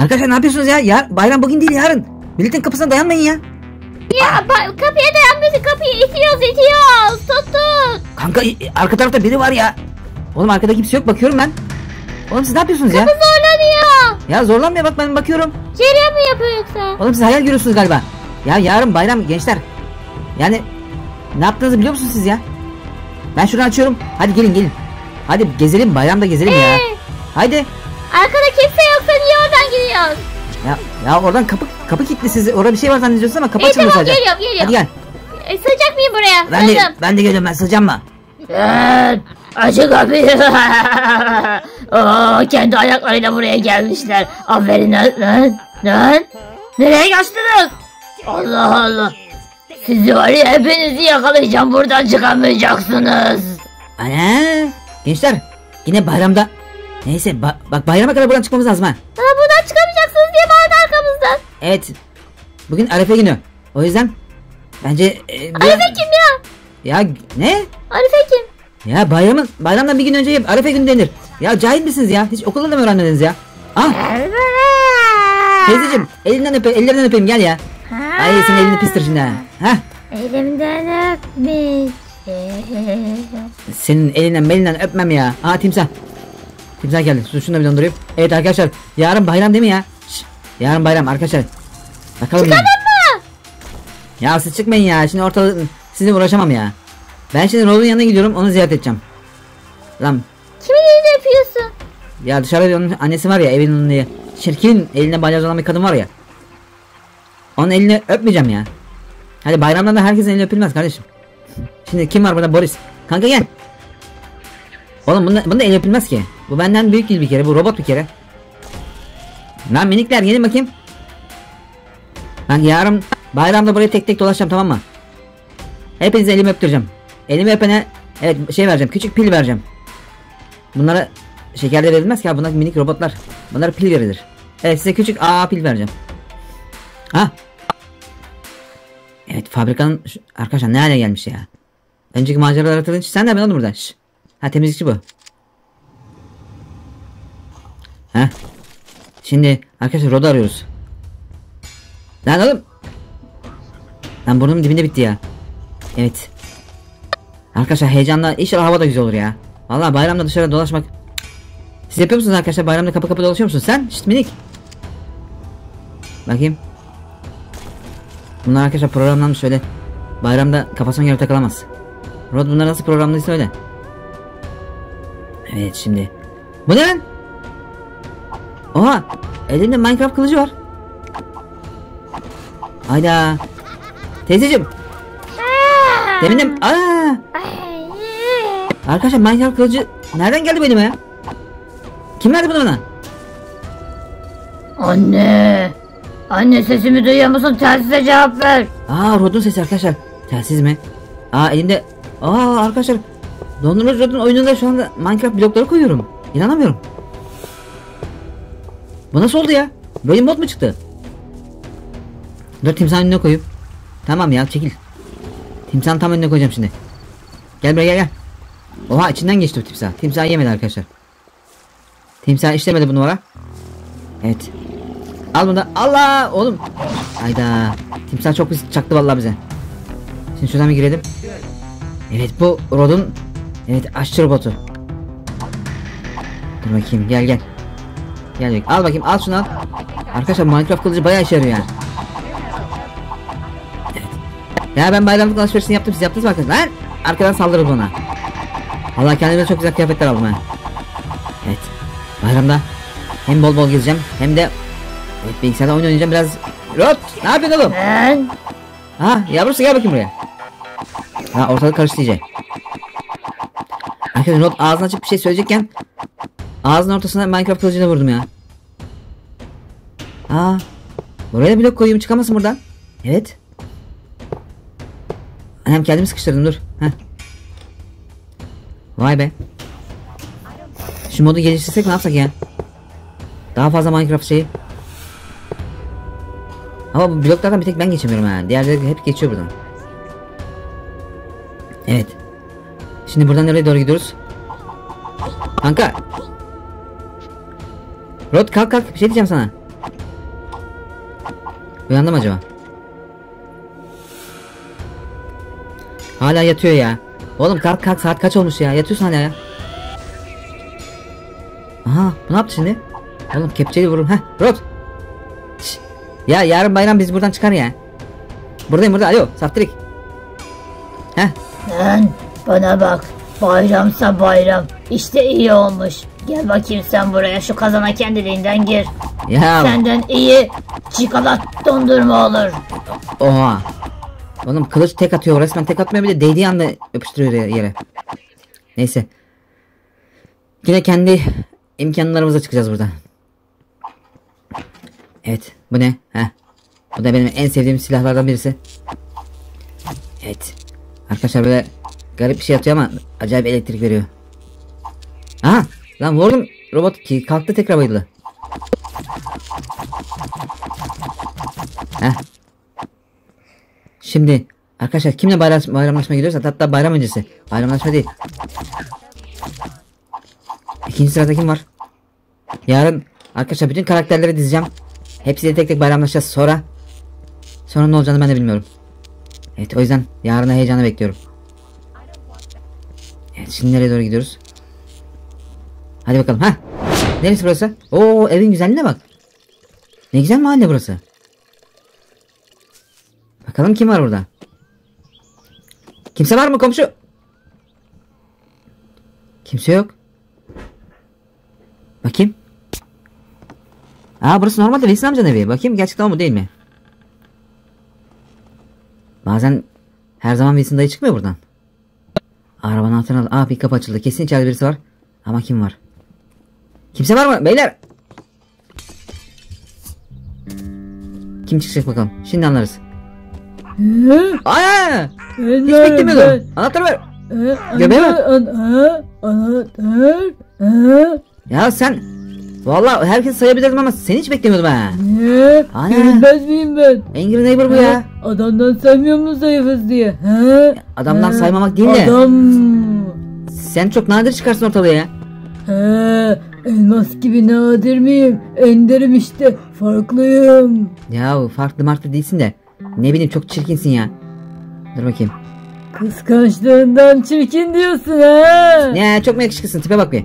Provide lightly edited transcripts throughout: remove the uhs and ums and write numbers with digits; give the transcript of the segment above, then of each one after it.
Arkadaşlar ne yapıyorsunuz ya? Bayram bugün değil yarın. Milletin kapısına dayanmayın ya. Ya kapıya dayanmıyorsun, kapıyı itiyoruz. Tuttuk. Kanka arka tarafta biri var ya. Oğlum arkada kimse yok, bakıyorum ben. Oğlum siz ne yapıyorsunuz ya? Kapı zorlanıyor. Ya zorlanmıyor, bak ben bakıyorum. Cerya mı yapıyor yoksa? Oğlum siz hayal görüyorsunuz galiba. Ya yarın bayram gençler. Yani ne yaptığınızı biliyor musunuz siz ya? Ben şunu açıyorum. Hadi gelin gelin. Hadi gezelim, bayramda gezelim ya. Haydi. Arkada kimse yoksa niye oradan giriyorsun? Ya oradan kapı kilitli, siz orada bir şey var zannediyorsunuz ama kapı açılmıyor sadece. Tamam, geliyorum. Hadi gel. Sığacak mıyım buraya? Ben de geliyorum, ben sığacağım mı? Açık kapıyı. Kendi ayaklarıyla buraya gelmişler. Aferin lan. Nereye kaçtınız? Allah Allah. Sizi var ya, hepinizi yakalayacağım, buradan çıkamayacaksınız. Ana. Gençler yine bayramda. Neyse bak bayrama kadar buradan çıkmamız lazım ha. Buradan çıkamayacaksınız diye bağırdı arkamızdan. Evet. Bugün Arife günü. O yüzden bence... Arife kim ya? Ya ne? Arife kim? Ya bayramdan bir gün önce Arife günü denir. Ya cahil misiniz ya? Hiç okulda da mı öğrenmediniz ya? Ah. Teyzeciğim ellerinden öpeyim gel ya. Ay senin elini pistir şimdi ha. Elimden öpmeyeceğim. Senin elinden belinden öpmem ya. Aa timsah. Timsah geldi. Şunu da bir dondurayım. Evet arkadaşlar. Yarın bayram değil mi ya? Yarın bayram arkadaşlar. Bakalım. Çıkalım mı? Ya siz çıkmayın ya. Şimdi ortalık sizinle uğraşamam ya. Ben şimdi Roz'un yanına gidiyorum. Onu ziyaret edeceğim. Lan. Kimin elini öpüyorsun? Ya dışarıda onun annesi var ya. Evin onun diye. Çirkin eline balyoz olan bir kadın var ya. Onun elini öpmeyeceğim ya. Hadi bayramdan da herkesin elini öpülmez kardeşim. Şimdi kim var burada? Boris. Kanka gel. Oğlum bunda el yapılmaz ki. Bu benden büyük değil bir kere. Bu robot bir kere. Lan minikler gelin bakayım. Ben yarın bayramda buraya tek tek dolaşacağım, tamam mı? Hepinize elimi öptüreceğim. Elimi öpene evet şey vereceğim. Küçük pil vereceğim. Bunlara şekerler verilmez ki abi. Bunlar minik robotlar. Bunlara pil verilir. Evet size küçük pil vereceğim. Ha. Evet fabrikanın arkadaşlar ne hale gelmiş ya. Önceki maceralar hatırlayın. Sen de ben oldum buradan. Şşş. Ha temizlikçi bu. Ha. Şimdi arkadaşlar Rod'u arıyoruz. Lan oğlum. Lan burnumun dibinde bitti ya. Evet. Arkadaşlar heyecanla inşallah hava da güzel olur ya. Vallahi bayramda dışarıda dolaşmak. Siz yapıyor musunuz arkadaşlar? Bayramda kapı kapı dolaşıyor musunuz? Sen şişt minik. Bakayım. Bunlar arkadaşlar programlanmış öyle. Bayramda kafasına göre takılamaz. Rod bunlar nasıl programlıysa öyle. Evet şimdi. Bu ne lan? Oha! Elinde Minecraft kılıcı var. Hayda. Teyzeciğim. Deminim. Arkadaşlar Minecraft kılıcı nereden geldi benim ya? Kim verdi bunu bana? Anne. Anne sesimi duyuyor musun? Telsize cevap ver. Rod'un sesi arkadaşlar. Telsiz mi? Elinde. Arkadaşlar. Dondurucu Rod'un oyununda şu anda Minecraft blokları koyuyorum. İnanamıyorum. Bu nasıl oldu ya? Böyle mod mu çıktı? Dur timsahın önüne koyup. Tamam ya çekil. Timsahın tam önüne koyacağım şimdi. Gel buraya gel. Oha içinden geçti bu timsah. Timsah yemedi arkadaşlar. Timsah işlemedi bu numara. Evet. Al bunu da. Allah oğlum. Hayda. Timsah çok pis çaktı vallahi bize. Şimdi şuradan bir girelim. Evet bu Rod'un. Evet aşçı robotu. Dur bakayım gel. Al bakayım al şunu al. Arkadaşlar Minecraft kılıcı bayağı işe yarıyor yani. Evet. Ya ben bayramlık alışverişini yaptım, siz yaptınız mı arkadaşlar? Lan arkadan saldırır bana. Vallahi kendime çok güzel kıyafetler aldım ha. Evet. Bayramda hem bol bol gezeceğim hem de evet, bilgisayarda oyun oynayacağım biraz. Rod ne yapıyorsun oğlum? Yavrusu gel bakayım buraya. Ortalık karıştı iyice. Arkadaşlar Rod ağzını açıp bir şey söyleyecekken ağzının ortasına Minecraft kılıcıyla vurdum ya. Buraya blok koyayım çıkamasın buradan. Evet. Hem kendimi sıkıştırdım dur. Heh. Vay be. Şu modu geliştirsek ne yapsak ya? Daha fazla Minecraft şeyi. Ama bu bloklardan bir tek ben geçemiyorum ha. Diğerleri hep geçiyor buradan. Evet. Şimdi buradan nereye doğru gidiyoruz? Kanka. Rod kalk bir şey diyeceğim sana. Uyandım acaba? Hala yatıyor ya. Oğlum kalk kalk, saat kaç olmuş ya? Yatıyorsun hala ya. Aha, bu ne yaptı şimdi? Oğlum kepçeyle vururum. Heh, rot. Ya yarın bayram biz buradan çıkar ya. Buradayım burada. Alo saftirik. Heh. Lan bana bak. Bayramsa bayram. İşte iyi olmuş. Gel bakayım sen buraya, şu kazana kendiliğinden gir. Ya. Senden iyi çikolata dondurma olur. Oha. Oğlum kılıç tek atıyor, resmen tek atmıyor, bir de değdiği anda yapıştırıyor yere. Neyse. Yine kendi imkanlarımıza çıkacağız buradan. Evet. Bu ne? Heh. Bu da benim en sevdiğim silahlardan birisi. Evet. Arkadaşlar böyle garip bir şey atıyor ama acayip elektrik veriyor. Aha. Lan vurdum. Robot kalktı, tekrar bayıldı. Heh. Şimdi arkadaşlar kimle bayramlaşmaya gidiyoruz? Hatta bayram öncesi. Bayramlaşma değil. İkinci sırada kim var? Yarın arkadaşlar bütün karakterleri dizeceğim. Hepsiyle tek tek bayramlaşacağız sonra. Sonra ne olacağını ben de bilmiyorum. Evet, o yüzden yarına heyecanla bekliyorum. Evet, şimdi nereye doğru gidiyoruz? Hadi bakalım. Ha? Neresi burası? Oo, evin güzelliğine bak. Ne güzel mahalle burası. Bakalım kim var burada? Kimse var mı komşu? Kimse yok. Bakayım. Aa, burası normalde Veysel amcanın evi. Bakayım gerçekten o mu değil mi? Bazen her zaman Veysel dayı çıkmıyor buradan. Arabanın altına al. Aa, pick up açıldı. Kesin içeride birisi var. Ama kim var? Kimse var mı? Beyler! Kim çıkacak bakalım. Şimdi anlarız. Ay! Hiç beklemiyordum. Anahtarı ver. Göbeğe ver. Anahtar. Ya sen vallahi herkes sayabilirdim ama seni hiç beklemiyordum ha. Ne? Görünmez miyim ben? Angry Neighbor bu ya. Adamdan saymıyor mu zayıfız diye? He? Adamdan saymamak değil de. Adam. Sen çok nadir çıkarsın ortalığa ya. He, elmas gibi nadir miyim? Enderim işte. Farklıyım. Ya farklı marklı değilsin de. Ne bileyim, çok çirkinsin ya. Dur bakayım. Kıskançlığından çirkin diyorsun ha. Ne, çok mu yakışıklısın, tipe bak bir.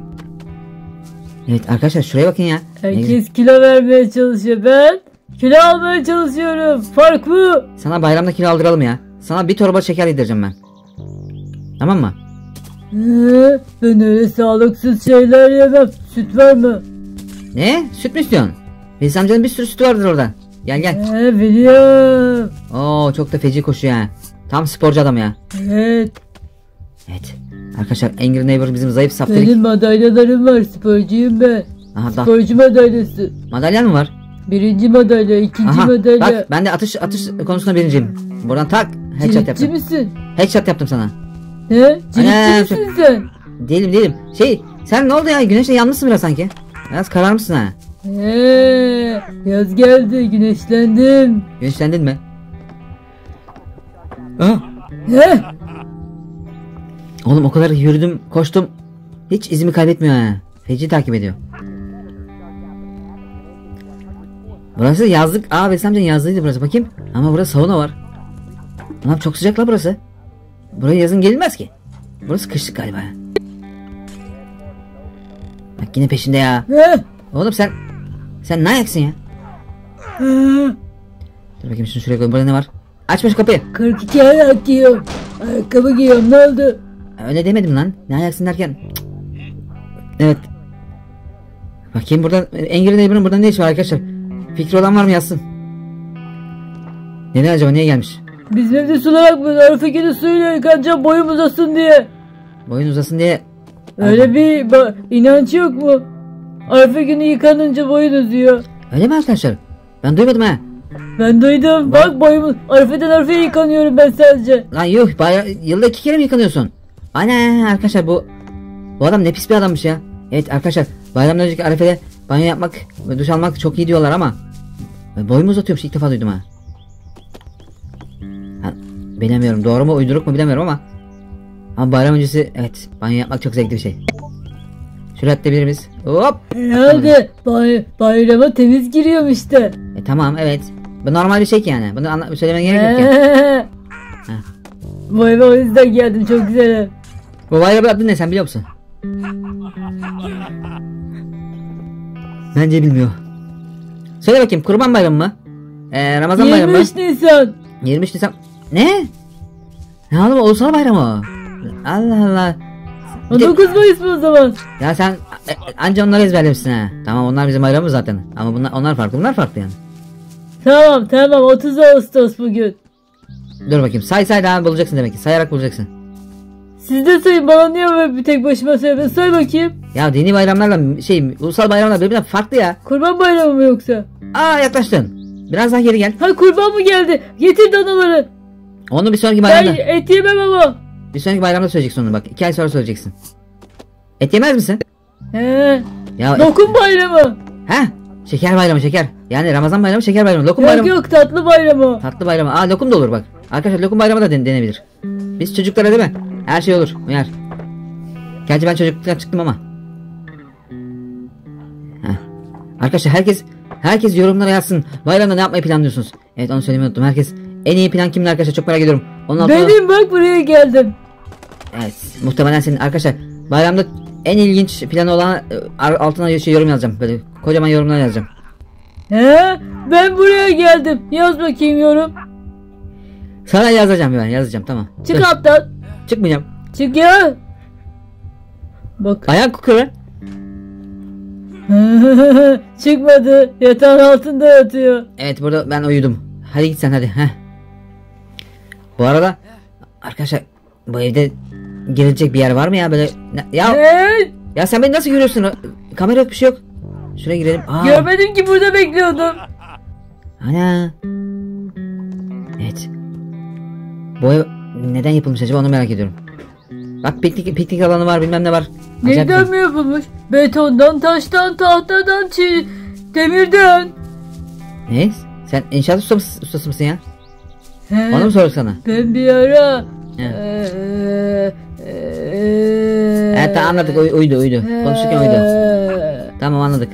Evet arkadaşlar şuraya bakın ya. Herkes kilo vermeye çalışıyor, ben kilo almaya çalışıyorum. Fark bu. Sana bayramda kilo aldıralım ya. Sana bir torba şeker yedireceğim ben. Tamam mı? Ben öyle sağlıksız şeyler yemem. Süt var mı? Ne? Süt mü istiyorsun? Veysel amcanın bir sürü sütü vardır orada. Gel gel. Biliyorum. Oo, çok da feci koşuyor ha. Tam sporcu adam ya. Evet. Evet. Arkadaşlar Angry Neighbor bizim zayıf saftirik. Senin madalyaların var, sporcuyum ben. Aha, sporcu madalyası. Madalyan mı var? Birinci madalya, ikinci aha, madalya. Bak ben de atış konusunda birinciyim. Buradan tak. Headshot yaptım. Misin? Headshot yaptım sana. Ne? Ciritçi misin sen? Değilim. Şey, sen ne oldu ya? Güneşle yalnızsın biraz sanki. Biraz kararmışsın ha. Yaz geldi, güneşlendim. Güneşlendin mi? Ha? Oğlum o kadar yürüdüm, koştum, hiç izimi kaybetmiyor ha. Feci takip ediyor. Burası yazlık. Aa, Veysel amcanın yazlığıydı burası. Bakayım. Ama burası sauna var. Anam çok sıcak la burası. Buraya yazın gelinmez ki. Burası kışlık galiba. Bak yine peşinde ya. Oğlum sen ne ayaksın ya? Dur bakayım şimdi şuraya koyayım. Burada ne var? Açmış kapıyı. 42 ayak giyiyorum. Ayakkabı giyiyorum, ne oldu? Öyle demedim lan. Ne ayaksın derken. Evet. Bakayım burada Angry Neighbor'ın burada ne işi var arkadaşlar? Fikri olan var mı yazsın? Neden acaba, niye gelmiş? Bizim evde sular akmıyor. Arife'nin suyuyla yıkanacağım, boyum uzasın diye. Boyun uzasın diye. Öyle bir inancı yok mu? Arife günü yıkanınca boyun uzuyor. Öyle mi arkadaşlar? Ben duymadım ha. Ben duydum. Bak boyumuz. Arife'den Arife'ye yıkanıyorum ben sadece. Lan yuh. Yılda 2 kere mi yıkanıyorsun? Ana arkadaşlar bu adam ne pis bir adammış ya. Evet arkadaşlar. Bayramdan önceki Arife'de banyo yapmak ve duş almak çok iyi diyorlar ama. Boyumu uzatıyormuş. İlk defa duydum ha. Bilemiyorum. Doğru mu uyduruk mu bilemiyorum ama. Ama bayram öncesi evet. Banyo yapmak çok zevkli bir şey. Süratle birimiz. Hop. Herhalde bayrama temiz giriyorum işte. Tamam evet. Bu normal bir şey ki yani. Bunu söylemene gerek yok yani. Vay be, o yüzden geldim, çok güzel. Bu vay be adın ne, sen biliyor musun? Bence bilmiyor. Söyle bakayım, Kurban Bayramı mı? Ramazan Bayramı mı? 23 Nisan. 23 Nisan. Ne? Ne oğlum, Ulusal Bayramı. Allah Allah. 9 Mayıs mı o zaman? Ya sen anca onları ezberlemişsin ha. Tamam, onlar bizim bayramımız zaten. Ama bunlar, onlar farklı yani. Tamam, 30 Ağustos bugün. Dur bakayım, say daha bulacaksın demek ki, sayarak bulacaksın. Siz de sayın, bana niye böyle bir tek başıma söyleme, say bakayım. Ya dini bayramlarla ulusal bayramlar birbirinden farklı ya. Kurban Bayramı mı yoksa? Aa, yaklaştın. Biraz daha geri gel. Ha, kurban mı geldi? Getir danaları. Onu bir sonraki bayramda. Ben et yemem ama. Bir sonraki bayramda söyleyeceksin onu bak, 2 ay sonra söyleyeceksin. Et yemez misin? He. Ya Lokum Bayramı. He. Şeker bayramı, şeker. Yani Ramazan bayramı, şeker bayramı, lokum bayramı. Yok tatlı bayramı. Tatlı bayramı. Aa, lokum da olur bak. Arkadaşlar lokum bayramı da denebilir. Biz çocuklara değil mi? Her şey olur. Uyar. Gerçi ben çocukluktan çıktım ama. Heh. Arkadaşlar herkes yorumlara yazsın. Bayramda ne yapmayı planlıyorsunuz? Evet, onu söylemeyi unuttum. Herkes en iyi plan kimdi arkadaşlar? Çok merak ediyorum. Benim, bak buraya geldim. Evet, muhtemelen senin arkadaşlar. Bayramda en ilginç planı olan altına yorum yazacağım. Böyle kocaman yorumlar yazacağım. He, ben buraya geldim. Yaz bakayım yorum. Sana yazacağım, tamam. Çık aptal. Çıkmayacağım. Çık ya. Bak. Ayak kokuyor. Çıkmadı. Yatağın altında yatıyor. Evet, burada ben uyudum. Hadi git sen hadi. Heh. Bu arada arkadaşlar, bu evde gelecek bir yer var mı ya böyle? Ya sen beni nasıl görüyorsun? Kamera yok, bir şey yok. Şuraya girelim. Aa. Görmedim ki, burada bekliyordum. Ana. Evet. Bu ev neden yapılmış acaba, onu merak ediyorum. Bak piknik alanı var, bilmem ne var. Neden mi yapılmış? Betondan, taştan, tahtadan, demirden. Ne? Sen inşaat ustası mısın ya? He, onu mu sorduk sana? Ben bir ara. Evet, anladık, uydu. Konuşurken uydu. Tamam, anladık.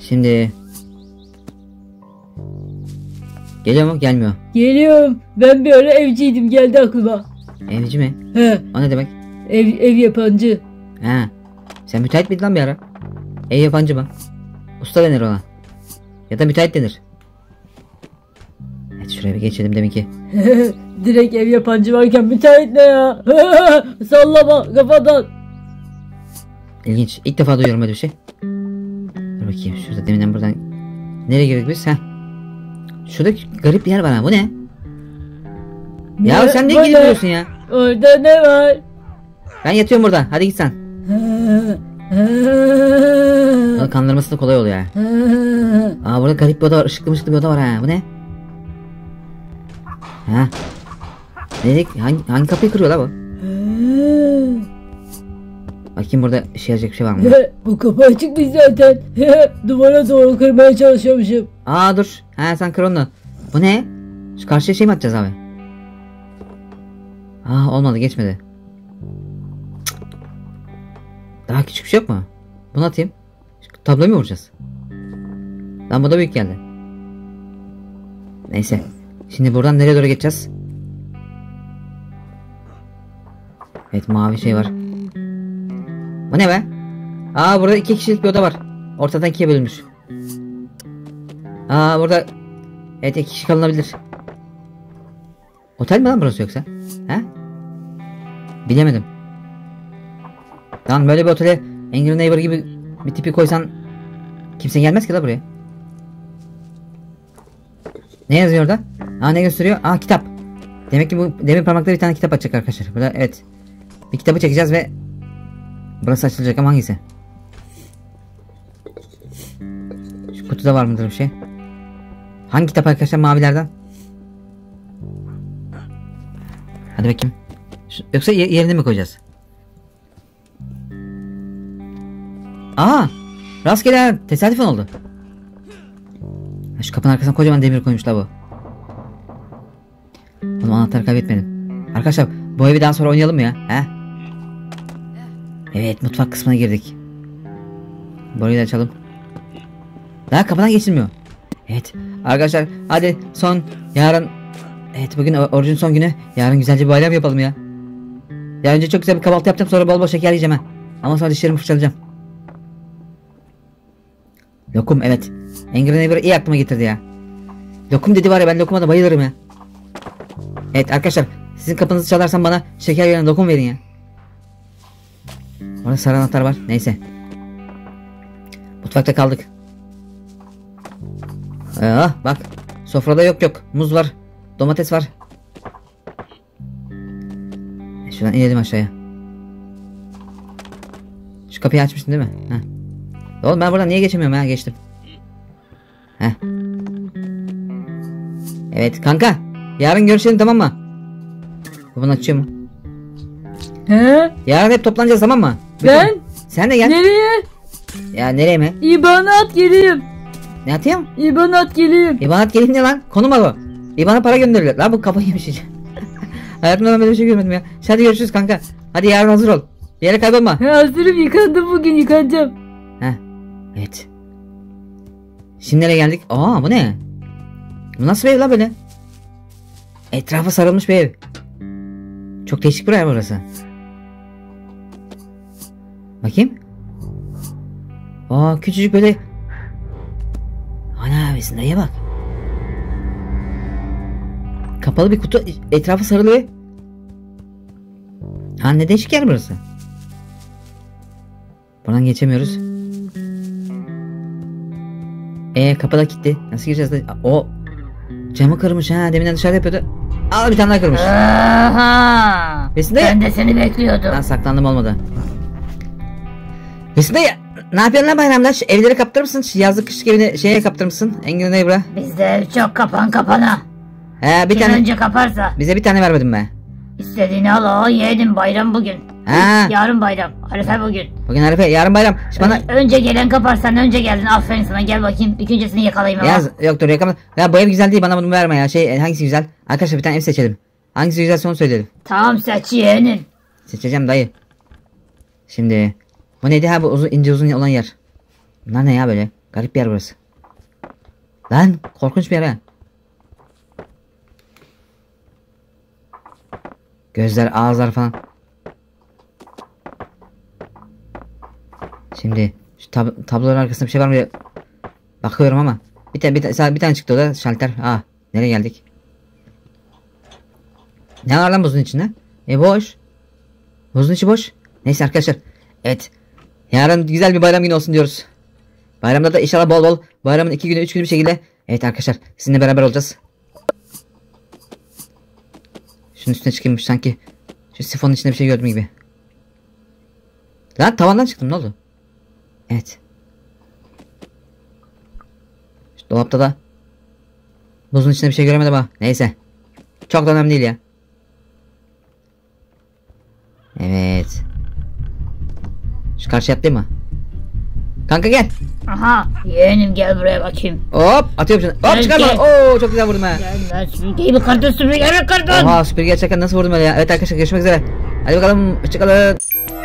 Şimdi. Geliyor mu? Gelmiyor. Geliyorum. Ben bir ara evciydim, geldi aklıma. Evci mi? He. O ne demek? Ev yapancı. He. Sen müteahhit miydin lan bir ara? Ev yapancı mı? Usta denir ona. Ya da müteahhit denir. Evet, şuraya bir geçelim demin ki. Direkt ev yapancı varken müteahhit ne ya? Sallama kafadan. İlginç. İlk defa duyuyorum öyle bir şey. Dur bakayım, şurada deminden buradan. Nereye girdik biz? Heh. Şurada garip bir yer var ha, bu ne? Ya sen niye gidiyorsun ya? Orada ne var? Ben yatıyorum burada, hadi git sen. Kandırması da kolay oluyor ya. Aa, burada garip bir oda var, ışıklı bir oda var ha, bu ne? Ha. Dedik, hangi kapıyı kırıyor la bu? Bakayım burada işe yarayacak bir şey var mı? Bu kapı açık değil zaten. Duvara doğru kırmaya çalışıyormuşum. Aa dur. Ha, sen kır onu. Bu ne? Şu karşıya şey mi atacağız abi? Aa, olmadı, geçmedi. Daha küçük bir şey yok mu? Bunu atayım. Tabloyu mu vuracağız? Lan bu da büyük geldi. Neyse. Şimdi buradan nereye doğru geçeceğiz? Evet, mavi şey var. Bu ne be? Aa, burada 2 kişilik bir oda var. Ortadan 2'ye bölünmüş. Aa, burada evet 2 kişi kalınabilir. Otel mi lan burası yoksa? He? Bilemedim. Lan böyle bir otele Angry Neighbor gibi bir tipi koysan kimse gelmez ki la buraya. Ne yazıyor orada? Aa, ne gösteriyor? Aa, kitap. Demek ki bu demir parmakta bir tane kitap açacak arkadaşlar. Burada evet. Bir kitabı çekeceğiz ve burası açılacak ama hangisi? Şu kutuda var mıdır bir şey? Hangi kitap arkadaşlar, mavilerden? Hadi bakayım. Yoksa yerine mi koyacağız? Aa! Rastgele tesadüfen oldu. Şu kapının arkasına kocaman demir koymuşlar bu. Oğlum, anahtarı kaybetmedim. Arkadaşlar bu evi daha sonra oynayalım mı ya? He? Evet, mutfak kısmına girdik. Burayı da açalım. Daha kapıdan geçilmiyor. Evet arkadaşlar hadi son yarın. Evet bugün orucun son günü. Yarın güzelce bir bayram yapalım ya. Ya önce çok güzel bir kahvaltı yapacağım, sonra bol bol şeker yiyeceğim ha. Ama sonra dişlerimi fırçalayacağım. Lokum, evet. Angry Neighbor iyi aklıma getirdi ya. Lokum dedi var ya, ben lokuma da bayılırım ya. Evet arkadaşlar, sizin kapınızı çalarsam bana şeker yerine lokum verin ya. Orada sarı anahtar var, neyse. Mutfakta kaldık. Bak sofrada yok, muz var, domates var. Şuradan inelim aşağıya. Şu kapıyı açmıştın değil mi? Heh. Oğlum ben buradan niye geçemiyorum ha? Geçtim. Heh. Evet kanka, yarın görüşelim tamam mı? Bunu açıyor mu? He? Yarın hep toplanacağız tamam mı? Ben? Bütün. Sen de gel. Nereye? Ya nereye mi? İBAN'a at geleyim. Ne atayım? İBAN'a at geleyim. İBAN'a at geleyim ne lan? Konuma bu. İBAN'a para gönderiyorlar. Lan bu kafayı yemiş iyice. Hayatımda ben böyle bir şey görmedim ya. Hadi görüşürüz kanka. Hadi yarın hazır ol. Bir yere kaybolma. He, hazırım, yıkandım bugün, yıkanacağım. Heh. Evet. Şimdi nereye geldik? Aa bu ne? Bu nasıl bir ev la böyle? Etrafa sarılmış bir ev. Çok değişik bir yer burası. Bakayım. Aa küçücük böyle. Ana abisin dayıya bak. Kapalı bir kutu, etrafı sarılı. Ha ne değişik yer burası. Buradan geçemiyoruz. Kapı da kilitli. Nasıl gireceğiz? O camı kırmış ha, deminden dışarıda yapıyordu. Al bir tane daha kırmış. Besin dayı. Ben de seni bekliyordum. Lan saklandım, olmadı. Besin dayı. Ne yapıyorsun lan bayramda? Şu evleri kaptırır mısın? Şu yazlık kışlık evini şeye kaptırır mısın? Engin Neighbor'a. Bizde ev çok kapan kapana. He, bir kim tane önce kaparsa. Bize bir tane vermedin be. İstediğini al, o yeğenim, bayram bugün. He. Yarın bayram. Arife bugün. Bugün Arife, yarın bayram. Bana... Önce gelen kaparsan, önce geldin. Aferin sana, gel bakayım. İlk öncesini yakalayayım. Yaz, yok dur yakaladım. Ya bu ev güzel değil, bana bunu verme ya. Şey hangisi güzel? Arkadaşlar bir tane ev seçelim. Hangisi güzel onu söyleyelim. Tamam seç yeğenim. Seçeceğim dayı. Şimdi bu neydi ha, bu uzun, ince uzun olan yer. Bunlar ne ya böyle? Garip bir yer burası. Lan korkunç bir yer ha. Gözler, ağızlar falan. Şimdi şu tabloların arkasında bir şey var mı? Bakıyorum ama bir tane çıktı, o da şalter. Ah, nereye geldik? Ne var lan buzun içinde? Boş. Buzun içi boş. Neyse arkadaşlar. Evet. Yarın güzel bir bayram günü olsun diyoruz. Bayramda da inşallah bol bol, bayramın 2 günü 3 günü bir şekilde. Evet arkadaşlar, sizinle beraber olacağız. Şunun üstüne çıkıyormuş sanki. Şu sifonun içinde bir şey gördüm gibi. Lan tavandan çıktım, ne oldu? Evet. Şu dolapta da buzun içinde bir şey göremedim ha. Neyse. Çok da önemli değil ya. Evet. Şu karşıya atlayayım mı? Kanka gel. Aha yeğenim, gel buraya bakayım. Hop atıyorum şimdi. Hop çıkar bana. Oo çok güzel vurdum ha. Gel lan süpürgeyi bir kartın, süpürgeyi bir kartın. Oha süpürgeyi gerçekten nasıl vurdum öyle ya. Evet arkadaşlar, görüşmek üzere. Hadi bakalım, hoşçakalın.